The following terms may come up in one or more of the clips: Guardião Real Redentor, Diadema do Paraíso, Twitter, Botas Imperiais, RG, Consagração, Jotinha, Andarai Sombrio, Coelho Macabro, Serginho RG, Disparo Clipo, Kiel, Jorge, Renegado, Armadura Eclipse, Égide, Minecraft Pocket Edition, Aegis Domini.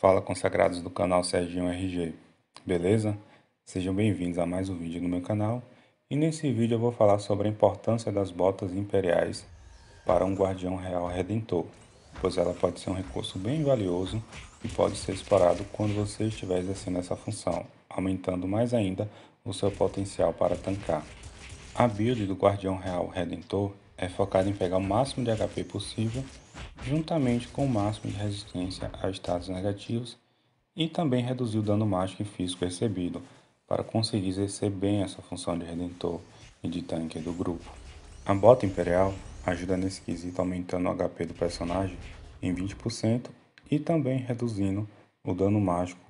Fala, consagrados do canal Serginho RG, beleza? Sejam bem-vindos a mais um vídeo no meu canal. E nesse vídeo eu vou falar sobre a importância das botas imperiais para um Guardião Real Redentor, pois ela pode ser um recurso bem valioso e pode ser explorado quando você estiver exercendo essa função, aumentando mais ainda o seu potencial para tancar. A build do Guardião Real Redentor é focada em pegar o máximo de HP possível, juntamente com o máximo de resistência a status negativos e também reduzir o dano mágico e físico recebido para conseguir exercer bem essa função de redentor e de tanque do grupo. A bota imperial ajuda nesse quesito aumentando o HP do personagem em 20% e também reduzindo o dano mágico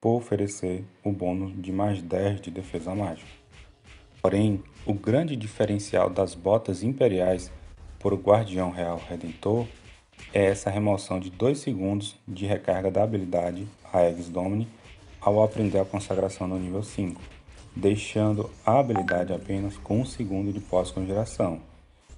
por oferecer o bônus de mais 10 de defesa mágica. Porém, o grande diferencial das botas imperiais para o Guardião Real Redentor é essa remoção de 2 segundos de recarga da habilidade Aegis Domini ao aprender a consagração no nível 5, deixando a habilidade apenas com 1 segundo de pós-conjuração.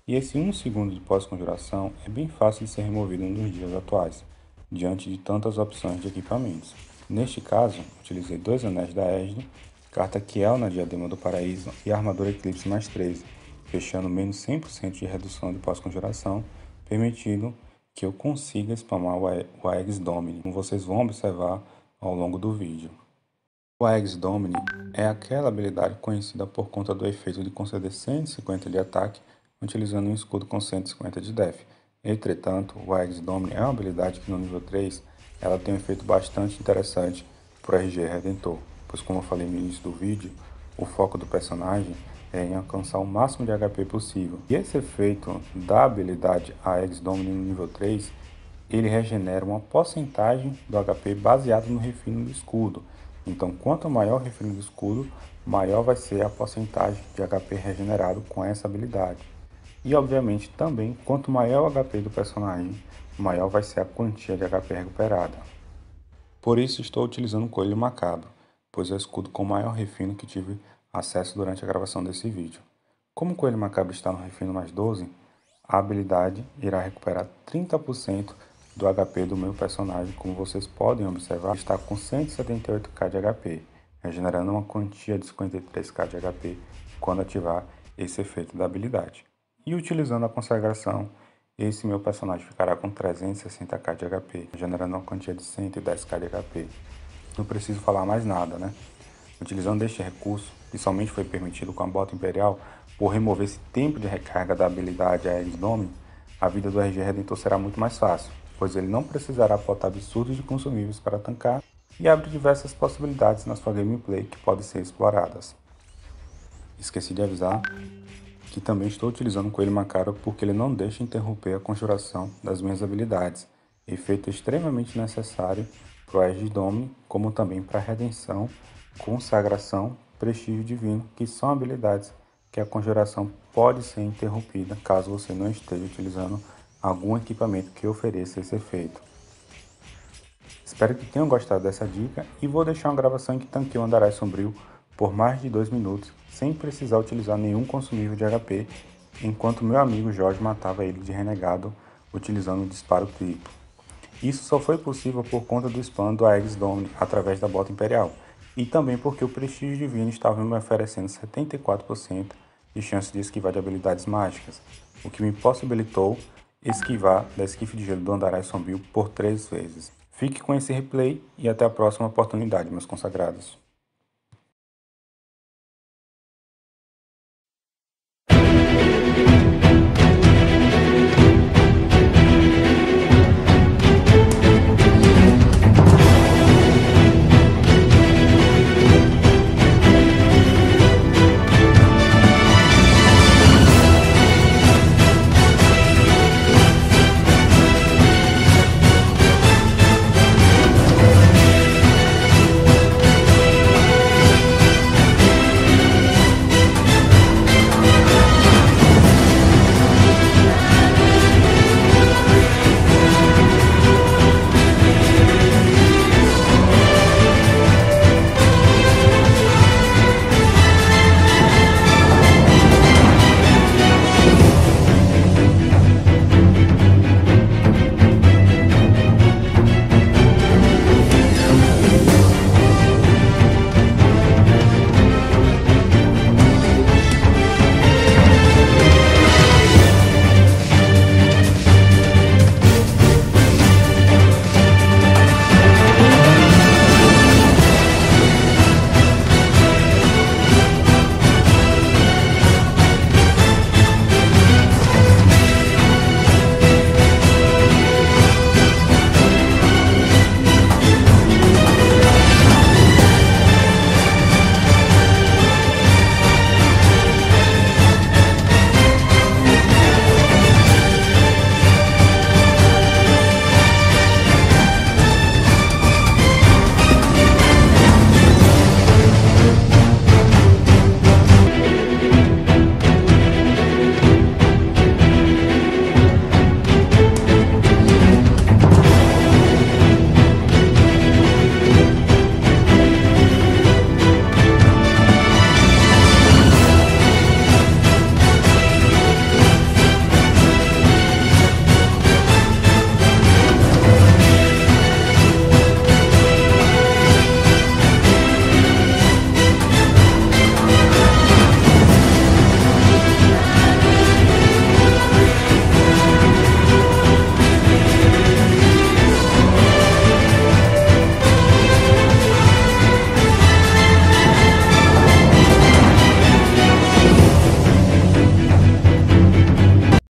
E esse 1 segundo de pós-conjuração é bem fácil de ser removido nos dias atuais, diante de tantas opções de equipamentos. Neste caso, utilizei 2 anéis da Égide, carta Kiel na Diadema do Paraíso e Armadura Eclipse mais 3, fechando menos 100% de redução de pós-conjuração, permitindo que eu consiga spamar o Aegis Domini, como vocês vão observar ao longo do vídeo. O Aegis Domini é aquela habilidade conhecida por conta do efeito de conceder 150 de ataque utilizando um escudo com 150 de def. Entretanto, o Aegis Domini é uma habilidade que no nível 3 ela tem um efeito bastante interessante para o RG Redentor, pois como eu falei no início do vídeo, o foco do personagem é em alcançar o máximo de HP possível. E esse efeito da habilidade Aegis Domini no nível 3, ele regenera uma porcentagem do HP baseado no refino do escudo. Então quanto maior o refino do escudo, maior vai ser a porcentagem de HP regenerado com essa habilidade. E obviamente também, quanto maior o HP do personagem, maior vai ser a quantia de HP recuperada. Por isso estou utilizando o Coelho Macabro, pois é o escudo com maior refino que tive acesso durante a gravação desse vídeo. Como o Coelho Macabro está no refino mais 12, a habilidade irá recuperar 30% do HP do meu personagem, como vocês podem observar, está com 178k de HP, regenerando uma quantia de 53k de HP quando ativar esse efeito da habilidade. E utilizando a consagração, esse meu personagem ficará com 360k de HP, regenerando uma quantia de 110k de HP. Não preciso falar mais nada, né? Utilizando este recurso, que somente foi permitido com a bota imperial, por remover esse tempo de recarga da habilidade Aegis Domini, a vida do RG Redentor será muito mais fácil, pois ele não precisará botar absurdos de consumíveis para tancar e abre diversas possibilidades na sua gameplay que podem ser exploradas. Esqueci de avisar que também estou utilizando o Coelho Macabro porque ele não deixa interromper a conjuração das minhas habilidades, efeito extremamente necessário para o Aegis Domini, como também para a redenção, consagração, prestígio divino, que são habilidades que a conjuração pode ser interrompida caso você não esteja utilizando algum equipamento que ofereça esse efeito. Espero que tenham gostado dessa dica e vou deixar uma gravação em que tanquei o Andarai Sombrio por mais de 2 minutos sem precisar utilizar nenhum consumível de HP, enquanto meu amigo Jorge matava ele de renegado utilizando o disparo clipo. Isso só foi possível por conta do spam do Aegis Domini através da bota imperial, e também porque o prestígio divino estava me oferecendo 74% de chance de esquivar de habilidades mágicas, o que me possibilitou esquivar da esquife de gelo do Andarai Sombrio por 3 vezes. Fique com esse replay e até a próxima oportunidade, meus consagrados.